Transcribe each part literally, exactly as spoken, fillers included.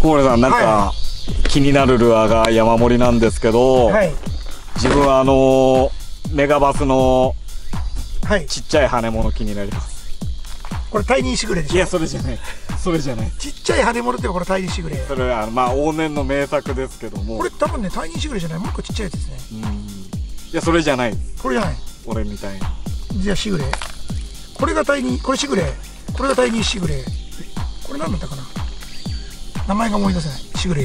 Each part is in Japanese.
小森さん、なんか、はい、気になるルアーが山盛りなんですけど、はい、自分はあのメガバスのちっちゃい羽物気になります。これタイニーシグレでしょ？いや、それじゃない。それじゃない。ちっちゃい羽物ってこれタイニーシグレ。それはまあ往年の名作ですけども。これ多分ねタイニーシグレじゃない。もう一個ちっちゃいやつですね。うん。いや、それじゃない。これじゃない。俺みたいな。じゃあシグレ。これがタイニー、これシグレ。これがタイニーシグレ。これ何だったかな。名前が思い出せない。しぐれ。い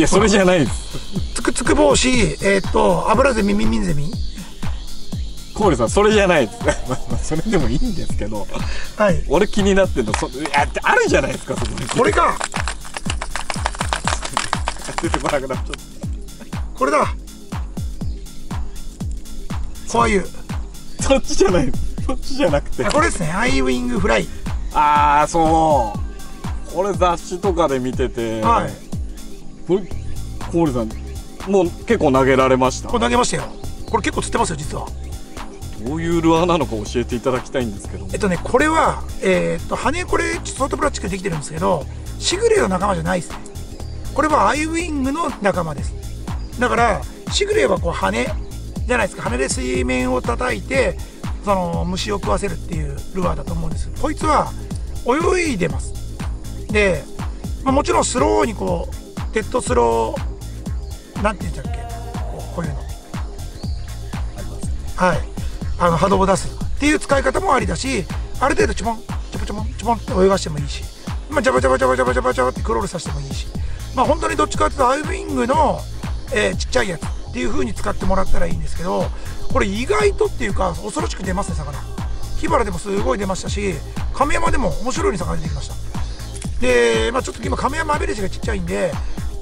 や、それじゃないです。つくつく帽子、えっ、ー、と、油ゼミ、ミミゼミ。小森さん、それじゃないです。それでもいいんですけど。はい。俺気になってんの、そ、あ、あるじゃないですか、そこに。これか。出てこなくなっちゃった。これだ。こういう。そっちじゃない。そっちじゃなくて。あ、これですね。アイウィングフライ。ああ、そう。これ雑誌とかで見てて、はい、これ小森さんもう結構投げられました？これ投げましたよ。これ結構釣ってますよ実は。どういうルアーなのか教えていただきたいんですけど。えっとねこれは、えー、っと羽これソートプラスチックでできてるんですけど、シグレの仲間じゃないですね。これはアイウィングの仲間です。だからシグレはこう羽じゃないですか。羽で水面を叩いてその虫を食わせるっていうルアーだと思うんです。こいつは泳いでます。で、まあ、もちろんスローにこうデッドスローなんて言うんだっけ、こう、こういうの、はい、あの波動を出すっていう使い方もありだし、ある程度ちょぼんちょぼちょぼんちょぼんって泳がしてもいいし、まあ、ジャバジャバジャバジャバジャバジャバってクロールさせてもいいし、まあ、本当にどっちかっていうとアイウィングの、えー、ちっちゃいやつっていう風に使ってもらったらいいんですけど、これ意外とっていうか恐ろしく出ますね魚。木原でもすごい出ましたし、亀山でも面白い魚出てきました。で、まあ、ちょっと今亀山アベレージがちっちゃいんで、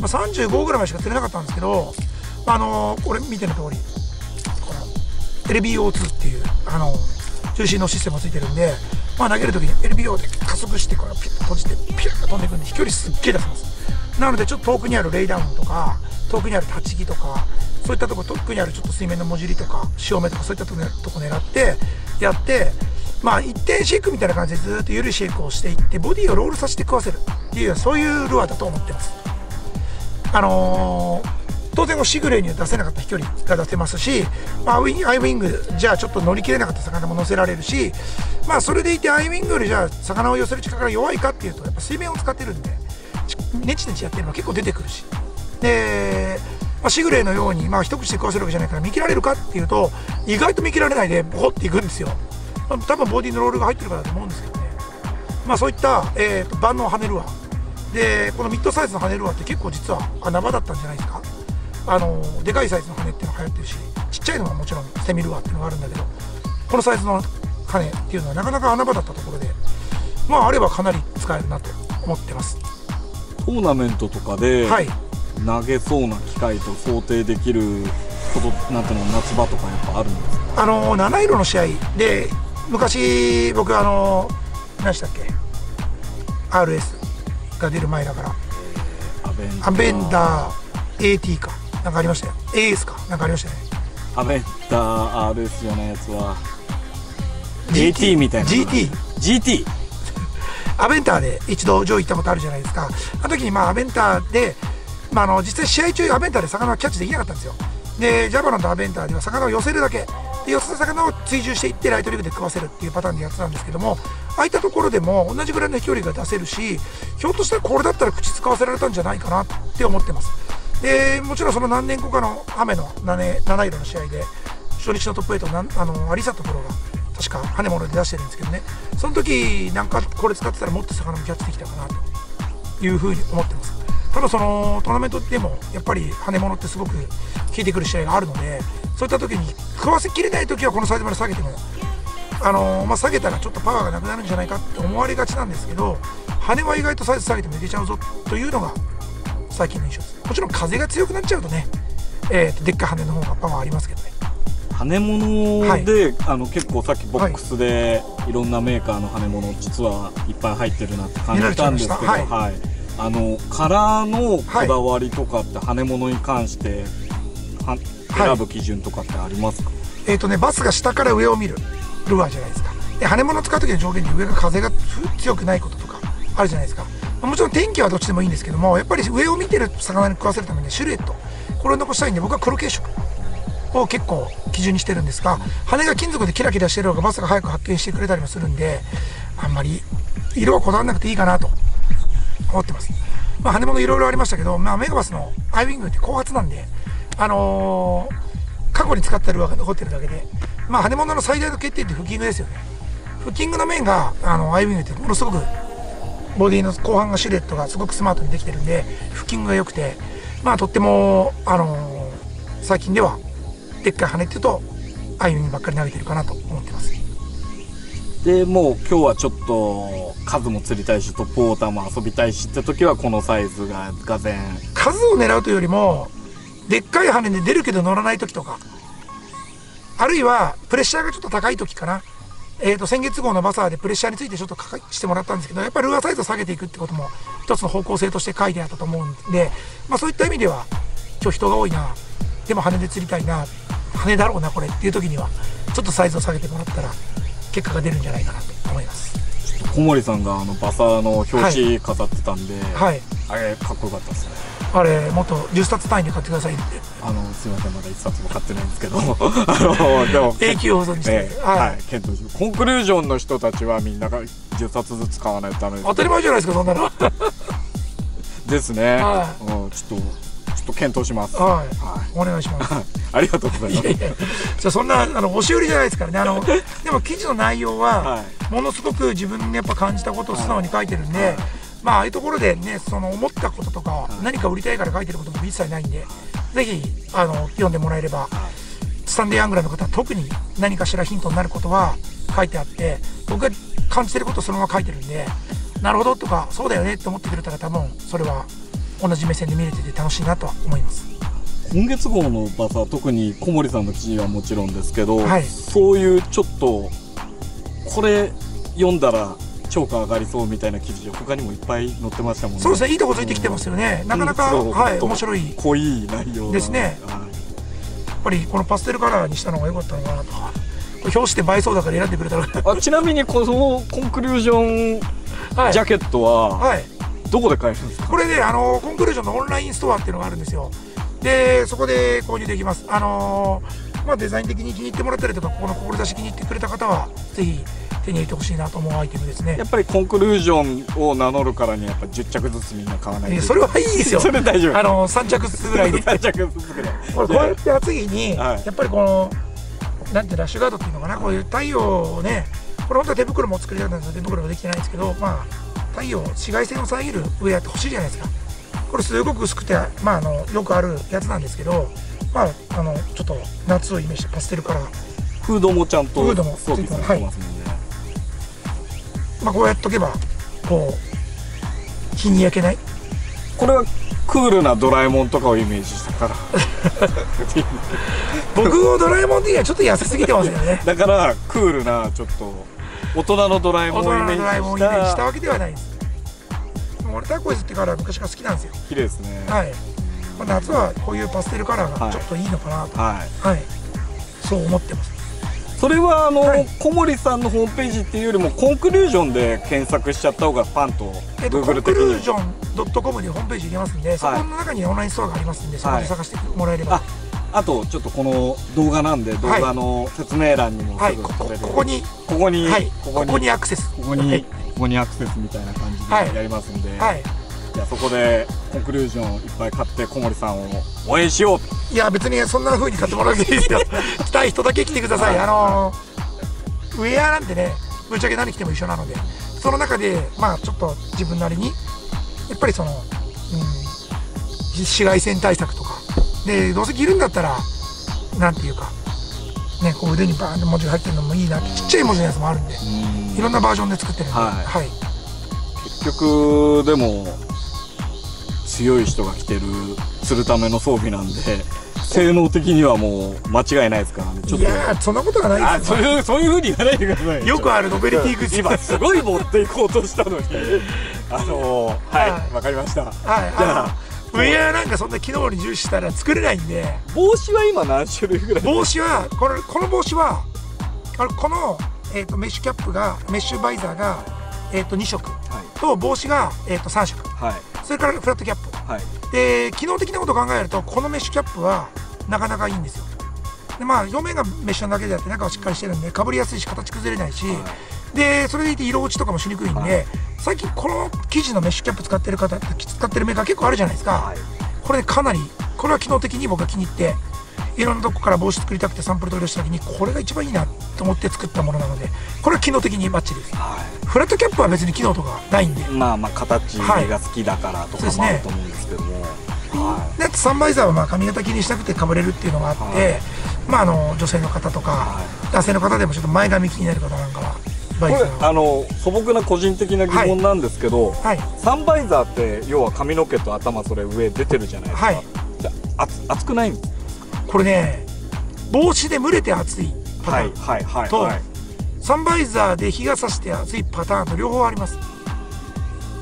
まあ、さんじゅうごぐらいまでしか釣れなかったんですけど、まあ、あのー、これ見ての通りこの エルビーオーツー っていう、あのー、中心のシステムがついてるんで、まあ、投げるときに エルビーオー で加速してこれピュッと閉じてピュッと飛んでいくんで飛距離すっげえ出せます。なのでちょっと遠くにあるレイダウンとか遠くにある立ち木とかそういったとこ、遠くにあるちょっと水面のもじりとか潮目とかそういったとこ狙ってやって。まあ一定シェイクみたいな感じでずっと緩いシェイクをしていってボディをロールさせて食わせるっていう、そういうルアーだと思ってます。あのー、当然シグレーには出せなかった飛距離が出せますし、まあ、アイウィングじゃあちょっと乗り切れなかった魚も乗せられるし、まあ、それでいてアイウィングよりじゃあ魚を寄せる力が弱いかっていうとやっぱ水面を使ってるんでネチネチやってるのは結構出てくるし、で、まあ、シグレーのように、まあ、一口で食わせるわけじゃないから見切られるかっていうと意外と見切られないでボコっていくんですよ。多分ボディのロールが入ってるからだと思うんですけどね。まあそういった、えー、と万能ハネルアーで、このミッドサイズのハネルアーって結構実は穴場だったんじゃないですか。あのー、でかいサイズのハネっていうのが流行ってるし、ちっちゃいのはもちろんセミルアーっていうのがあるんだけど、このサイズのハネっていうのはなかなか穴場だったところで、まああればかなり使えるなと思ってます。トーナメントとかで投げそうな機会と想定できることなんてのも夏場とかやっぱあるんですか？あのー、七色の試合で昔僕あの何したっけ アールエス が出る前だからアベンダー エーティー かなんかありましたよ。 エーエス かなんかありましたね。アベンダー アールエス じゃないやつは ジーティー みたいな ジーティー アベンターで一度上位行ったことあるじゃないですか。あの時にまあアベンターで、まあ、あの実際試合中アベンターで魚はキャッチできなかったんですよ。でジャバロンとアベンターでは魚を寄せるだけ寄せた魚を追従していってライトリグで食わせるっていうパターンでやってたんですけども、ああいったところでも同じぐらいの飛距離が出せるし、ひょっとしたらこれだったら口使わせられたんじゃないかなって思ってます。でもちろんその何年後かの雨の七色の試合で初日のトップエイトなんあのアリサところが確か羽物で出してるんですけどね、その時なんかこれ使ってたらもっと魚もキャッチできたかなというふうに思ってます。ただそのトーナメントでもやっぱり羽物ってすごく効いてくる試合があるので、そういった時に食わせきれない時はこのサイズまで下げても、あのーまあ、下げたらちょっとパワーがなくなるんじゃないかって思われがちなんですけど、羽は意外とサイズ下げてもいけちゃうぞというのが最近の印象です。もちろん風が強くなっちゃうとね、えー、とでっかい羽の方がパワーありますけどね。羽物で、はい、あの結構さっきボックスでいろんなメーカーの羽物実はいっぱい入ってるなって感じたんですけど、はいはい、あのカラーのこだわりとかって羽物に関しては選ぶ基準とかってありますか？はい、えっとねバスが下から上を見るルアーじゃないですか。で羽物を使う時の条件に上が風が強くないこととかあるじゃないですか。もちろん天気はどっちでもいいんですけども、やっぱり上を見てる魚に食わせるためにシルエット、これを残したいんで、僕は黒系色を結構基準にしてるんですが、羽が金属でキラキラしてる方がバスが早く発見してくれたりもするんで、あんまり色はこだわらなくていいかなと思ってます。まあ、羽物いろいろありましたけど、まあ、メガバスのアイウィングって後発なんで、あのー、過去に使ったルアーが残ってるだけで、まあ、羽物の最大の欠点ってフッキングですよね。フッキングの面があのアイウィングってものすごくボディの後半がシルエットがすごくスマートにできてるんで、フッキングが良くて、まあ、とっても、あのー、最近ではでっかい羽っていうとアイウィングばっかり投げてるかなと思ってます。でもう今日はちょっと数も釣りたいし、トップウォーターも遊びたいしって時はこのサイズががぜん数を狙うというよりも、でっかい羽で出るけど乗らない時とか、あるいはプレッシャーがちょっと高い時かな。えーと先月号のバサーでプレッシャーについてちょっと書かしてもらったんですけど、やっぱりルアーサイズを下げていくってことも一つの方向性として書いてあったと思うんで、まあ、そういった意味では今日人が多いな、でも羽で釣りたいな、羽だろうなこれっていう時にはちょっとサイズを下げてもらったら結果が出るんじゃないかなと思います。ちょっと小森さんがあのバサーの表紙飾ってたんで、はい、あれかっこよかったですね。あれもっとじゅっさつ単位で買ってくださいって。あのすみません、まだいっさつも買ってないんですけどあのでも永久保存して検討します。コンクルージョンの人たちはみんながじゅっさつずつ買わないとダメです。当たり前じゃないですか、そんなのですね、はい、うん、ちょっとちょっと検討します。はい、はい、お願いします。ありがとうございます。いやいや、じゃそんなあの押し売りじゃないですからね。あのでも記事の内容はものすごく自分でやっぱ感じたことを素直に書いてるんで、はい、まあああいうところでね、その思ったこととか、はい、何か売りたいから書いてることも一切ないんで、はい、ぜひあの読んでもらえれば、はい、スタンデーアングラーの方は特に何かしらヒントになることは書いてあって、僕が感じてることをそのまま書いてるんで、なるほどとかそうだよねって思ってくれたら多分それは同じ目線で見れてて楽しいなとは思います。今月号のバサー、特に小森さんの記事はもちろんですけど、はい、そういうちょっとこれ読んだら超過上がりそうみたいな記事他にもいっぱい載ってましたもんね。そうですね、いいとこついてきてますよね、うん、なかなか、うん、はい、面白い濃い内容ですね、はい、やっぱりこのパステルカラーにしたのが良かったのかなと。表紙で映えそうだから選んでくれたらあ、ちなみにこのコンクルージョンジャケットは、はいはい、どこで買えるんですか？これね、あのコンクルージョンのオンラインストアっていうのがあるんですよ。でそこで購入できます。あのー、まあ、デザイン的に気に入ってもらったりとか、ここの志気に入ってくれた方はぜひ手に入れてほしいなと思うアイテムですね。やっぱりコンクルージョンを名乗るからにやっぱじゅっちゃくずつみんな買わないと。それはいいですよそれ大丈夫、あのー、さんちゃくずつぐらいでさんちゃくずつぐらいこれこうやって暑い日に、はい、やっぱりこのなんてラッシュガードっていうのかな、こういう太陽をね、これ本当は手袋も作りたかったんですけど手袋もできてないんですけど、まあ太陽紫外線を遮るウェアって欲しいじゃないですか。これすごく薄くて、まあ、あのよくあるやつなんですけど、まあ、あのちょっと夏をイメージしたパステルカラー、フードもちゃんとフードもついてますね。まあこうやっとけばこう日に焼けない。これはクールなドラえもんとかをイメージしたから僕をドラえもん的にはちょっと痩せすぎてますよねだからクールなちょっと大人のドラえもんをイメージしたわけではないです。俺タコイズってカラー昔から好きなんですよ。綺麗ですね、はい。まあ、夏はこういうパステルカラーがちょっといいのかなと、はい、はい、そう思ってます。それはあの、はい、小森さんのホームページっていうよりもコンクルージョンで検索しちゃった方がパンと Google 的に、えっと、コンクルージョン .com でホームページ入れますんで、はい、そこの中にオンラインストアがありますんで、そこで探してもらえれば、はい、あ, あとちょっとこの動画なんで、動画の説明欄にもすぐここにここにここにアクセス、ここにここにアクセスみたいな感じでやりますんで、はい、じゃあそこでコンクルージョンいっぱい買って小森さんを応援しよう。いや別にそんな風に買ってもらうわけですよ来たい人だけ来てください。あのウェアなんてね、ぶっちゃけ何着ても一緒なので、その中でまあちょっと自分なりにやっぱりその、うん、紫外線対策とかで、どうせ着るんだったらなんていうかね、こう腕にバーンって文字が入ってるのもいいなって、ちっちゃい文字のやつもあるんで、いろんなバージョンで作ってるんで、はい、結局でも強い人が着てる釣るための装備なんで性能的にはもう間違いないですからね。ちょっといやーそんなことはないですよ。そういうそういう風に言わないでください。よくあるノベルティーグ今すごい持っていこうとしたのにあのはい、わかりました。じゃあウェアなんかそんな機能に重視したら作れないんで。帽子は今何種類ぐらい？帽子はこの、この帽子はあのこのえー、とメッシュキャップがメッシュバイザーが、えー、とにしょくと帽子が、えー、とさんしょく、はい、それからフラットキャップ、はい、で機能的なことを考えるとこのメッシュキャップはなかなかいいんですよ。でまあ表面がメッシュなだけであって中はしっかりしてるんでかぶりやすいし形崩れないし、はい、でそれでいて色落ちとかもしにくいんで、はい、最近この生地のメッシュキャップ使ってる方使ってるメーカー結構あるじゃないですか、はい、これかなりこれは機能的に僕が気に入っていろんなとこから帽子作りたくてサンプル取り出した時にこれが一番いいなと思って作ったものなのでこれは機能的にバッチリです、はい、フラットキャップは別に機能とかないんでまあまあ形が好きだからとかもあると思うんですけども、はい、でサンバイザーはまあ髪型気にしなくてかぶれるっていうのがあって、はい、まああの女性の方とか、はい、男性の方でもちょっと前髪気になる方なんかはこれあの素朴な個人的な疑問なんですけど、はいはい、サンバイザーって要は髪の毛と頭それ上出てるじゃないですか、はい、じゃあ熱、熱くないんですかこれね、帽子で蒸れて暑いパターンとサンバイザーで日が差して暑いパターンと両方あります。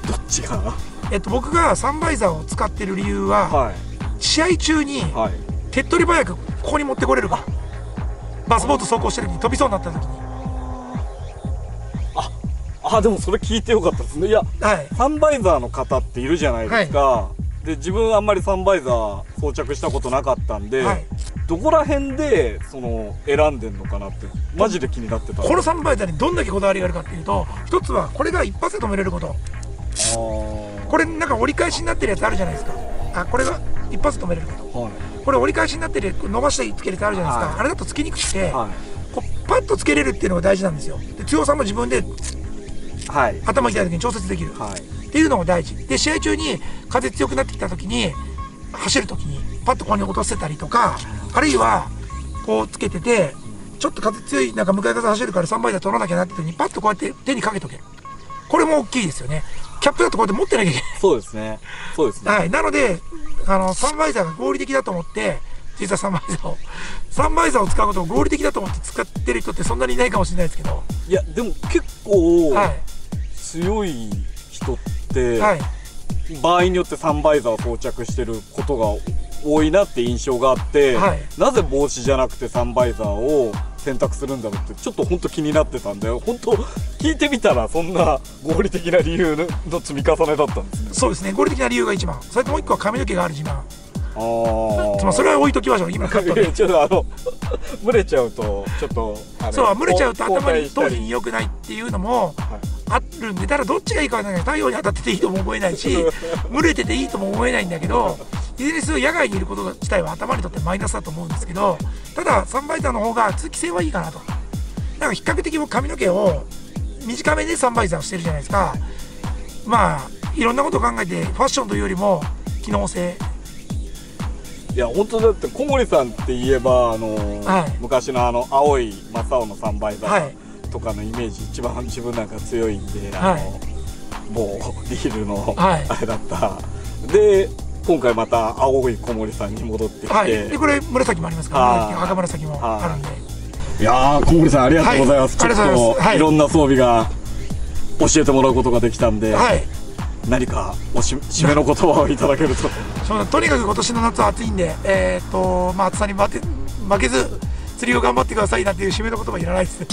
どっちが？えっと僕がサンバイザーを使ってる理由は、はい、試合中に手っ取り早くここに持ってこれるか、バスボート走行してる時に飛びそうになった時に。あ、あでもそれ聞いてよかったですね。いや、はい、サンバイザーの方っているじゃないですか。はいで自分あんまりサンバイザー装着したことなかったんで、はい、どこら辺でその選んでんのかなってマジで気になってた。このサンバイザーにどんだけこだわりがあるかっていうと一つはこれが一発で止めれること。これなんか折り返しになってるやつあるじゃないですか。あこれが一発で止めれること、はい、これ折り返しになってる伸ばしてつけるやつあるじゃないですか、はい、あれだとつけにくくて、はい、こうパッとつけれるっていうのが大事なんですよ。で強さも自分で、はい、頭痛い時に調節できる、はいっていうのも大事で試合中に風強くなってきた時に走る時にパッとここに落とせたりとかあるいはこうつけててちょっと風強いなんか向かい風走るからサンバイザー取らなきゃなって時にパッとこうやって手にかけとける。これも大きいですよね。キャップだとこうやって持ってなきゃいけない。そうですねそうですね、はい、なのであのサンバイザーが合理的だと思って実はサンバイザーをサンバイザーを使うことを合理的だと思って使ってる人ってそんなにいないかもしれないですけどいやでも結構、はい、強い人ってはい、場合によってサンバイザーを装着してることが多いなって印象があって、はい、なぜ帽子じゃなくてサンバイザーを選択するんだろうってちょっと本当気になってたんで本当聞いてみたらそんな合理的な理由の積み重ねだったんですね。そうですね合理的な理由が一番それともう一個は髪の毛がある自慢。ああそれは置いときましょう。今カットでちょっとあの蒸れちゃうとちょっとそう蒸れちゃうと頭に頭皮に良くないっていうのもあるんでただどっちがいいかわからない。太陽に当たってていいとも思えないし蒸れてていいとも思えないんだけどいずれにせよ野外にいること自体は頭にとってマイナスだと思うんですけどただサンバイザーの方が通気性はいいかなと。なんか比較的僕髪の毛を短めでサンバイザーをしてるじゃないですか。まあいろんなことを考えてファッションというよりも機能性。いや本当だって小森さんって言えばあのーはい、昔のあの青いマサオのサンバイザーとかのイメージ一番自分なんか強いんで、はい、あの某リールのあれだった、はい、で今回また青い小森さんに戻ってきて、はい、でこれ紫もありますから赤紫もあるんでいやー小森さんありがとうございます、はい、ちょっと、はい、いろんな装備が教えてもらうことができたんで。はい何かおし締めの言葉をいただけるとそうとにかく今年の夏は暑いんで、えーとまあ、暑さに負け、負けず釣りを頑張ってくださいなんていう締めの言葉いらないですね。